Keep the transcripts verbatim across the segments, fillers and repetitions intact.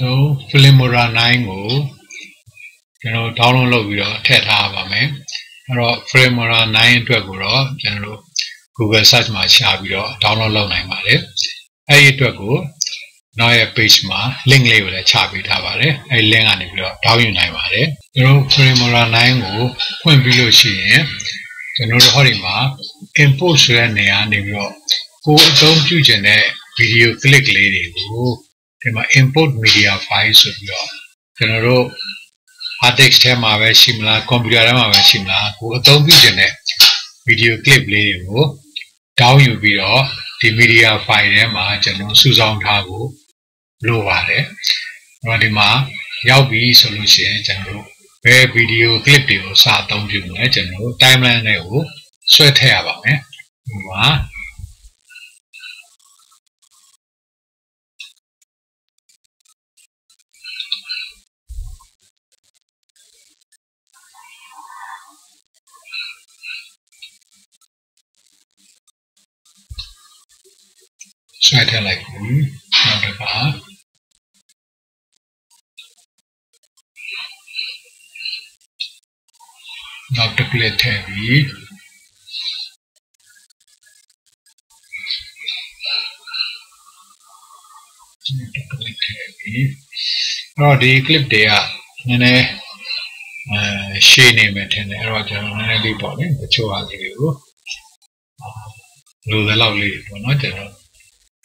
so Flamora nine go, you know, download log video, test Flamora nine to go, you know, Google search ma share video, download log nine male. I to go, now a page ma link level a share video male, I link ani video, download nine male. You know, Flamora nine go, when video see, you know, hori ma import sure ne ani video, go down to jene video click lady go. Import media files of your text shimla, computer video clip label down you be the media file Susan Tago, low water, Rodima, Yabi solution general, where video clip you sat down to general, timeline, sweat hair, eh? So I tell like you, not a bar. Not a plate heavy. Not a plate heavy. Or the clip there. And a she name it and a roger and a deep on it, which you are you. Do the lovely one, not general.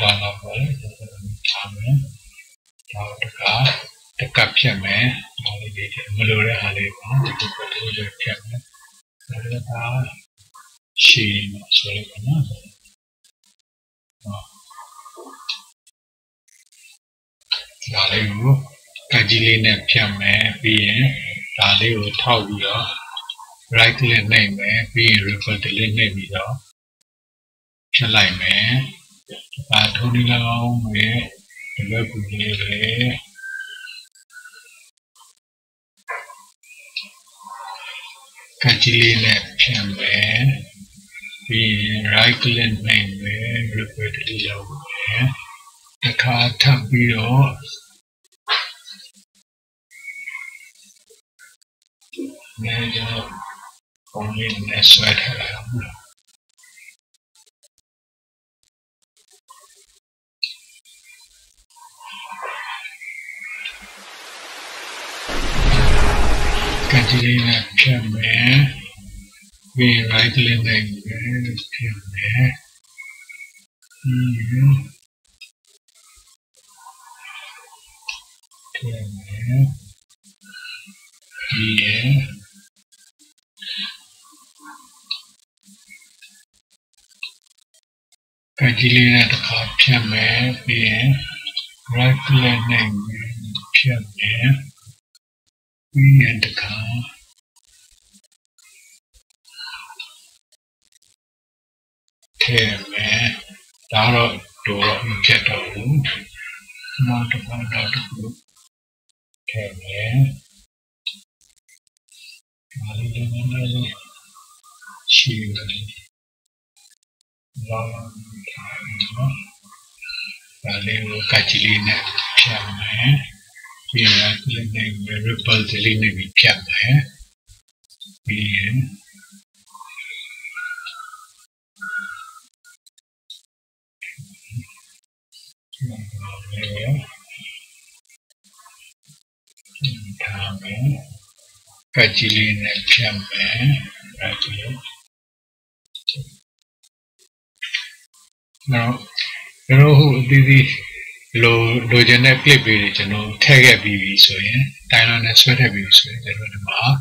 One of the car, the capture man, Malora Haleva, the computer cabinet, she sorry, Daleo, Kajilina Piame, being Daleo Tavia, rightly name, being referred to the name, shall I man? I told you long way to look here. Kajili left him there. Be right land name there, repeatedly over there. The car tap below. Major only in the sweat. Katilina Piame, we right in the Piame. Piame. Yeah. Katilina Piame, we right in the Piame. We had the car. Tear me. Down door you get a wound. Not about out of group. Tear me. She will long time. Valley will catch in it. Tear me. We are living in a repulsive living camp. We are living in a Low, low, general clip regional, tag a B B so yeah, Dylan and sweat a B B so yeah, the mark,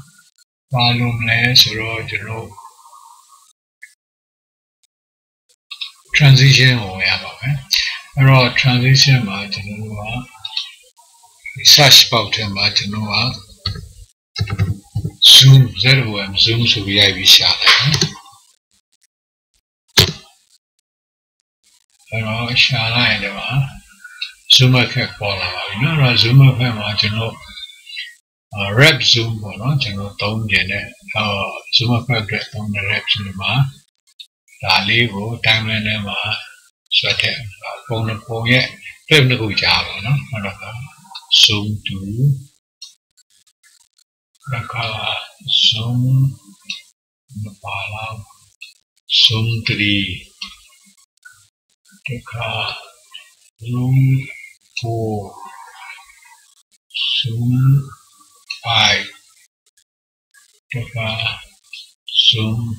volume less, road, general transition or whatever, raw transition margin, slash pautem atenua zoom zero m zoom so we have each other. Hello, Shana, and I zoom a cat follow. You know, zoom a family, a rep zoom or not, and no tone dinner, or zoom a cat on the reps in the mar. Talibo, time and Emma, sweat, phone of four yet, don't know who jar, no, no, zoom to. Rakala Zoom Nepala Zoom three Taka Zoom four Zoom five Taka Zoom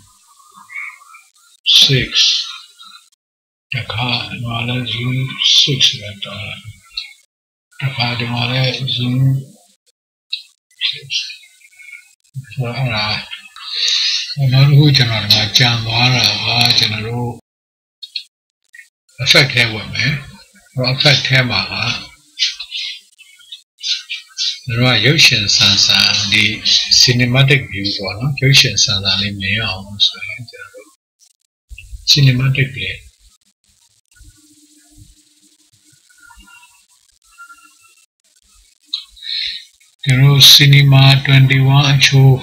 six Taka Demala Zoom six Taka Demala Zoom six So, uh, not who general, my jam, or general affect him, or affect him, ah. There are Yoshin Sans and the cinematic views, or not Yoshin Sans and the Mayon, so cinematically. There is cinema twenty-one show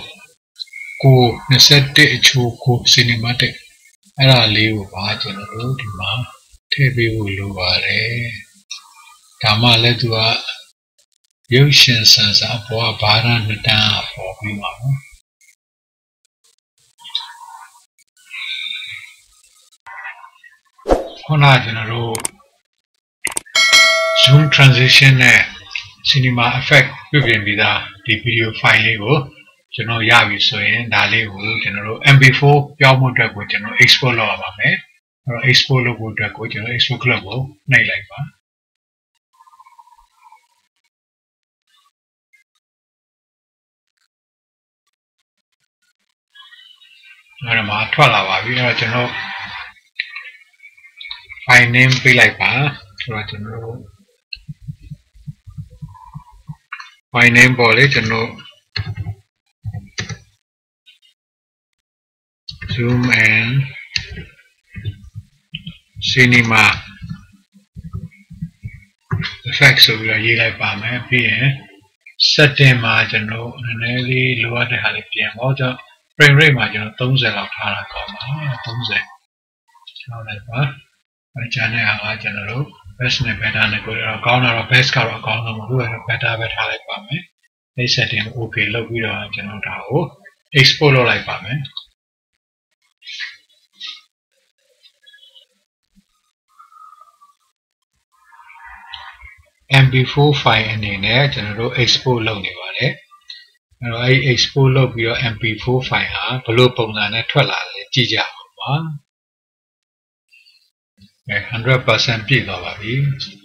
co necessity show co cinematic. I live by general demand. Tabi will worry. Tama let you are Yoshin Sans for a baran down for me. Hona general soon transition. Cinema effect you can be the video file general Yavi so in Dali general M P four Yamo Drago general Expo Lava or Expo Logo Drago general Expo Club Nay Lava Narama Twalava, we are general fine name Pilaipa, general. My name is General Zoom and Cinema. The facts of your year by P M. Setting margin, nearly lower the Halipian water. Frame rate margin, Tomze of Haracoma, Tomze. However, my channel general. Best ne beta ne ko account or best ka account ma lu ya beta ba tha lai pa mai ai setting okay lou pi da chano da ho export lou lai pa mai M P four file ne ne chano do export lou ni ba le aw ai export lou pi da M P four file ha blo paung sa ne thwat la le ji ja ba one hundred percent ပြည့်သွားပါပြီ